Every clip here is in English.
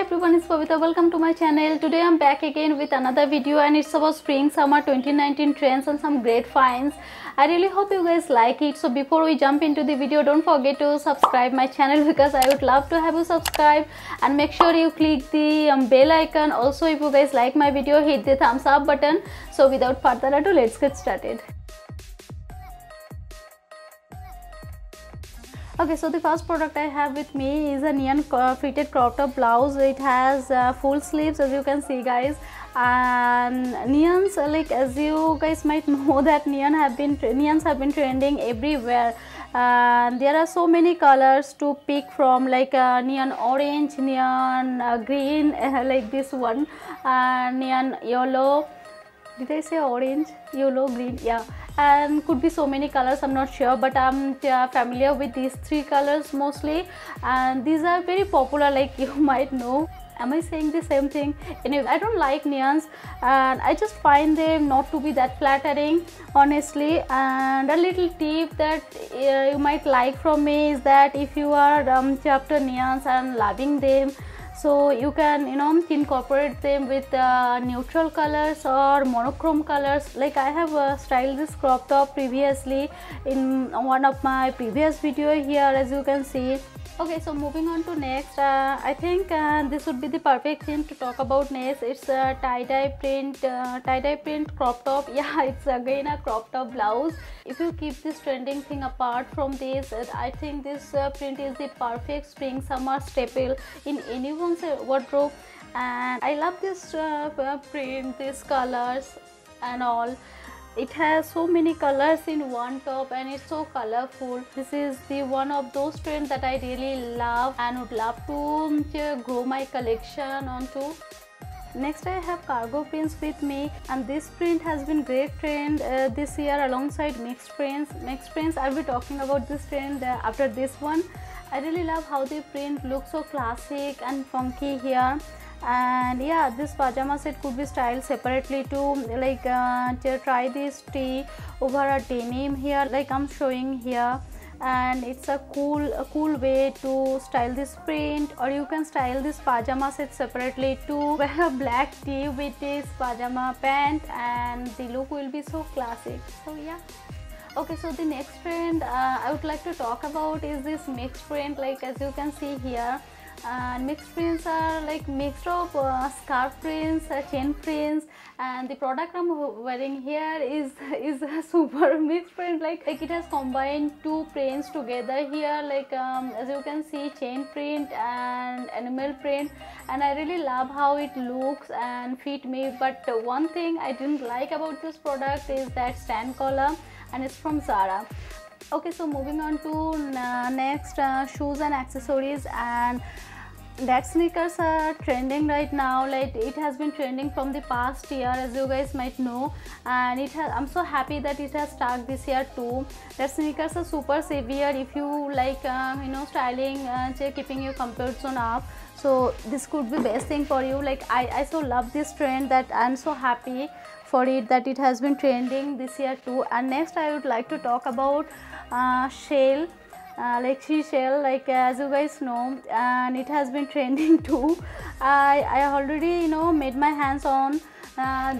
Hi everyone, it's Pavita. Welcome to my channel. Today I'm back again with another video and it's about spring summer 2019 trends and some great finds. I really hope you guys like it. So before we jump into the video, don't forget to subscribe my channel because I would love to have you subscribe, and make sure you click the bell icon. Also, if you guys like my video, hit the thumbs up button. So without further ado, let's get started. Okay, so the first product I have with me is a neon fitted crop top blouse. It has full sleeves, as you can see guys, and neons, like as you guys might know that neons have been trending everywhere. There are so many colors to pick from, like neon orange, neon green, like this one, neon yellow. Did I say orange, yellow, green? Yeah. And could be so many colors, I'm not sure, but I'm familiar with these three colors mostly, and these are very popular, like you might know. Am I saying the same thing? Anyway, I don't like neons and I just find them not to be that flattering, honestly. And a little tip that you might like from me is that if you are after neons and loving them, so you can, you know, incorporate them with neutral colors or monochrome colors. Like I have styled this crop top previously in one of my previous video here, as you can see. Okay, so moving on to next, I think this would be the perfect thing to talk about next. It's a tie-dye print crop top. Yeah, it's again a crop top blouse. If you keep this trending thing apart from this, I think this print is the perfect spring summer staple in anyone's wardrobe, and I love this print, these colors and all. It has so many colors in one top and it's so colorful. This is the one of those trends that I really love and would love to grow my collection onto. Next, I have cargo prints with me, and this print has been great trend this year alongside mixed prints. I'll be talking about this trend after this one. I really love how the print looks so classic and funky here. And yeah, this pajama set could be styled separately too, like try this tee over a denim here, like I'm showing here, and it's a cool way to style this print. Or you can style this pajama set separately too, wear a black tee with this pajama pant and the look will be so classic. So yeah. Okay, so the next trend I would like to talk about is this mixed print, like as you can see here. And mixed prints are like mixed of scarf prints, chain prints, and the product I'm wearing here is a super mixed print, like it has combined two prints together here, like as you can see, chain print and animal print, and I really love how it looks and fit me. But one thing I didn't like about this product is that stand collar, and it's from Zara. Okay, so moving on to next, shoes and accessories, and that sneakers are trending right now. Like it has been trending from the past year, as you guys might know, and it has, I'm so happy that it has stuck this year too. That sneakers are super severe if you like you know, styling, keeping your comfort zone up. So this could be best thing for you. Like I so love this trend that I'm so happy for it that it has been trending this year too. And next I would like to talk about shell, like seashell, like as you guys know, and it has been trending too. I already, you know, made my hands on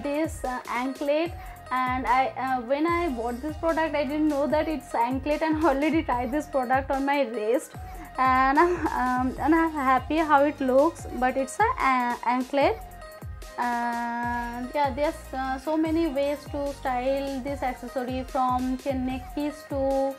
this anklet, and I when I bought this product I didn't know that it's anklet, and already tried this product on my wrist, and I'm happy how it looks, but it's a anklet. And yeah, there's so many ways to style this accessory, from chain neck piece to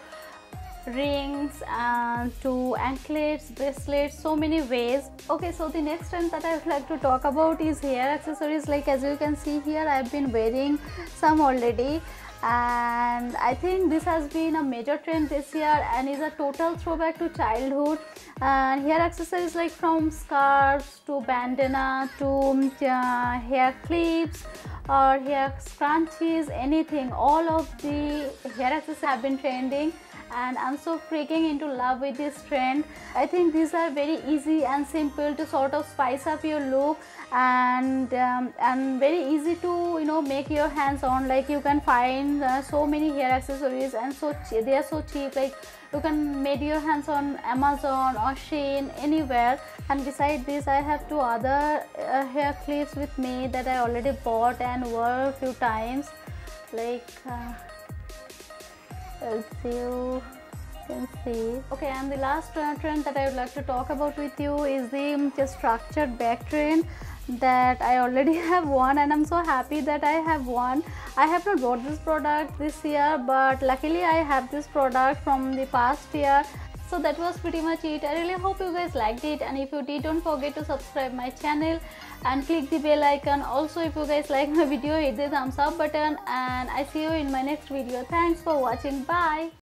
rings and to anklets, bracelets, so many ways. Okay, so the next trend that I would like to talk about is hair accessories. Like as you can see here, I've been wearing some already, and I think this has been a major trend this year and is a total throwback to childhood. And hair accessories like from scarves to bandana to hair clips or hair scrunchies, anything, all of the hair accessories have been trending. and I'm so freaking into love with this trend. I think these are very easy and simple to sort of spice up your look, and very easy to make your hands on. Like you can find so many hair accessories, and they are so cheap. Like you can make your hands on Amazon or Shein, anywhere. And beside this, I have two other hair clips with me that I already bought and wore a few times. Like as you can see. Okay, and the last trend that I would like to talk about with you is the structured back trend that I already have one, and I'm so happy that I have one. I have not bought this product this year, but luckily I have this product from the past year. So that was pretty much it. I really hope you guys liked it, and if you did, don't forget to subscribe my channel and click the bell icon. Also, if you guys like my video, hit the thumbs up button, and I see you in my next video. Thanks for watching. Bye.